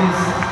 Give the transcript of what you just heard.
Yes.